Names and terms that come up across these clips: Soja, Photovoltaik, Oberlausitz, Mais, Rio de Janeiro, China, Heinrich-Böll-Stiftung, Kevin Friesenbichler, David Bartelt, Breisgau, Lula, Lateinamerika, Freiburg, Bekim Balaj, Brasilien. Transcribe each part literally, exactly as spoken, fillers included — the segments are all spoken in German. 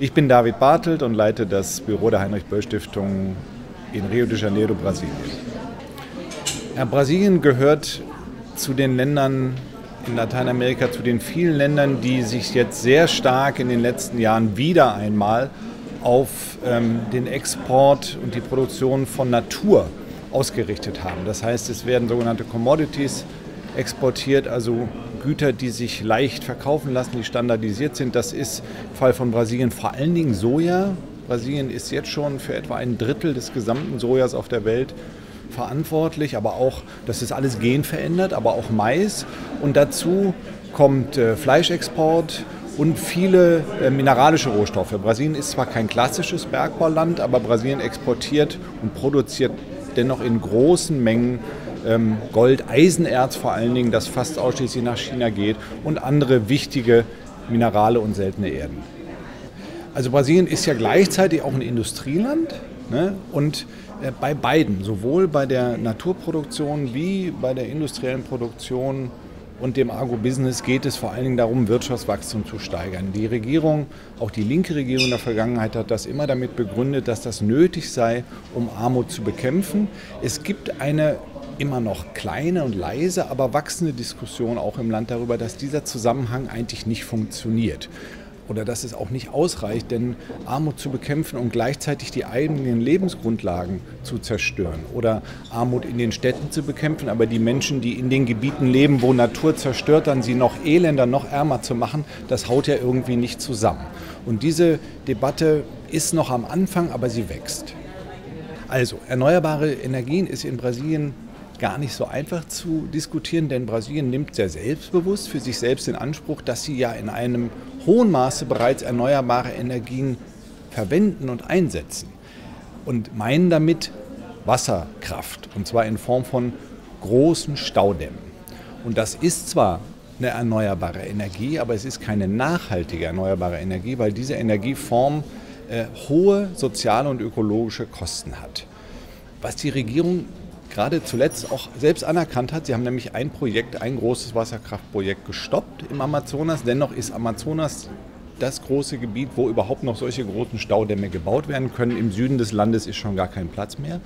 Ich bin David Bartelt und leite das Büro der Heinrich-Böll-Stiftung in Rio de Janeiro, Brasilien. Ja, Brasilien gehört zu den Ländern in Lateinamerika, zu den vielen Ländern, die sich jetzt sehr stark in den letzten Jahren wieder einmal auf ähm, den Export und die Produktion von Natur ausgerichtet haben. Das heißt, es werden sogenannte Commodities exportiert, also Güter, die sich leicht verkaufen lassen, die standardisiert sind. Das ist im Fall von Brasilien vor allen Dingen Soja. Brasilien ist jetzt schon für etwa ein Drittel des gesamten Sojas auf der Welt verantwortlich, aber auch, das ist alles genverändert, aber auch Mais. Und dazu kommt äh, Fleischexport und viele äh, mineralische Rohstoffe. Brasilien ist zwar kein klassisches Bergbauland, aber Brasilien exportiert und produziert dennoch in großen Mengen ähm, Gold, Eisenerz vor allen Dingen, das fast ausschließlich nach China geht, und andere wichtige Minerale und seltene Erden. Also Brasilien ist ja gleichzeitig auch ein Industrieland, ne? Und äh, bei beiden, sowohl bei der Naturproduktion wie bei der industriellen Produktion und dem Agrobusiness, geht es vor allen Dingen darum, Wirtschaftswachstum zu steigern. Die Regierung, auch die linke Regierung in der Vergangenheit, hat das immer damit begründet, dass das nötig sei, um Armut zu bekämpfen. Es gibt eine immer noch kleine und leise, aber wachsende Diskussion auch im Land darüber, dass dieser Zusammenhang eigentlich nicht funktioniert. Oder dass es auch nicht ausreicht, denn Armut zu bekämpfen und gleichzeitig die eigenen Lebensgrundlagen zu zerstören. Oder Armut in den Städten zu bekämpfen, aber die Menschen, die in den Gebieten leben, wo Natur zerstört, dann sie noch elender, noch ärmer zu machen, das haut ja irgendwie nicht zusammen. Und diese Debatte ist noch am Anfang, aber sie wächst. Also, erneuerbare Energien ist in Brasilien gar nicht so einfach zu diskutieren, denn Brasilien nimmt sehr selbstbewusst für sich selbst in Anspruch, dass sie ja in einem hohen Maße bereits erneuerbare Energien verwenden und einsetzen und meinen damit Wasserkraft, und zwar in Form von großen Staudämmen. Und das ist zwar eine erneuerbare Energie, aber es ist keine nachhaltige erneuerbare Energie, weil diese Energieform äh, hohe soziale und ökologische Kosten hat. Was die Regierung gerade zuletzt auch selbst anerkannt hat. Sie haben nämlich ein Projekt, ein großes Wasserkraftprojekt gestoppt im Amazonas. Dennoch ist Amazonas das große Gebiet, wo überhaupt noch solche großen Staudämme gebaut werden können. Im Süden des Landes ist schon gar kein Platz mehr.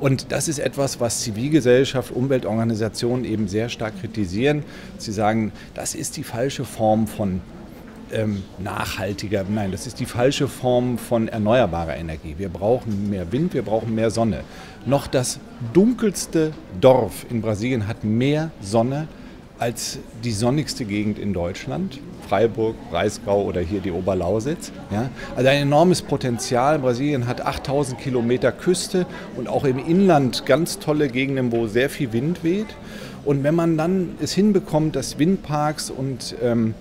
Und das ist etwas, was Zivilgesellschaft, Umweltorganisationen eben sehr stark kritisieren. Sie sagen, das ist die falsche Form von ähm, nachhaltiger, nein, das ist die falsche Form von erneuerbarer Energie. Wir brauchen mehr Wind, wir brauchen mehr Sonne. Noch das dunkelste Dorf in Brasilien hat mehr Sonne als die sonnigste Gegend in Deutschland. Freiburg, Breisgau oder hier die Oberlausitz. Ja? Also ein enormes Potenzial. Brasilien hat achttausend Kilometer Küste und auch im Inland ganz tolle Gegenden, wo sehr viel Wind weht. Und wenn man dann es hinbekommt, dass Windparks und ähm,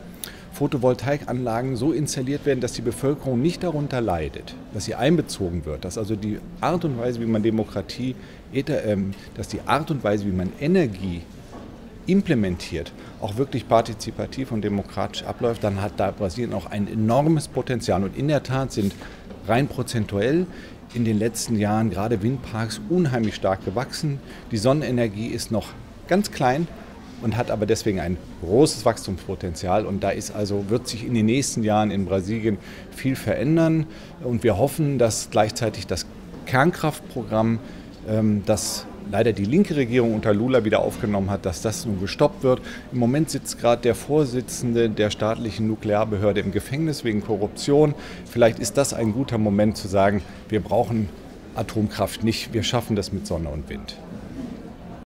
Photovoltaikanlagen so installiert werden, dass die Bevölkerung nicht darunter leidet, dass sie einbezogen wird, dass also die Art und Weise, wie man Demokratie, dass die Art und Weise, wie man Energie implementiert, auch wirklich partizipativ und demokratisch abläuft, dann hat da Brasilien auch ein enormes Potenzial. Und in der Tat sind rein prozentuell in den letzten Jahren gerade Windparks unheimlich stark gewachsen. Die Sonnenenergie ist noch ganz klein und hat aber deswegen ein großes Wachstumspotenzial, und da ist also, wird sich in den nächsten Jahren in Brasilien viel verändern, und wir hoffen, dass gleichzeitig das Kernkraftprogramm, das leider die linke Regierung unter Lula wieder aufgenommen hat, dass das nun gestoppt wird. Im Moment sitzt gerade der Vorsitzende der staatlichen Nuklearbehörde im Gefängnis wegen Korruption. Vielleicht ist das ein guter Moment zu sagen, wir brauchen Atomkraft nicht, wir schaffen das mit Sonne und Wind.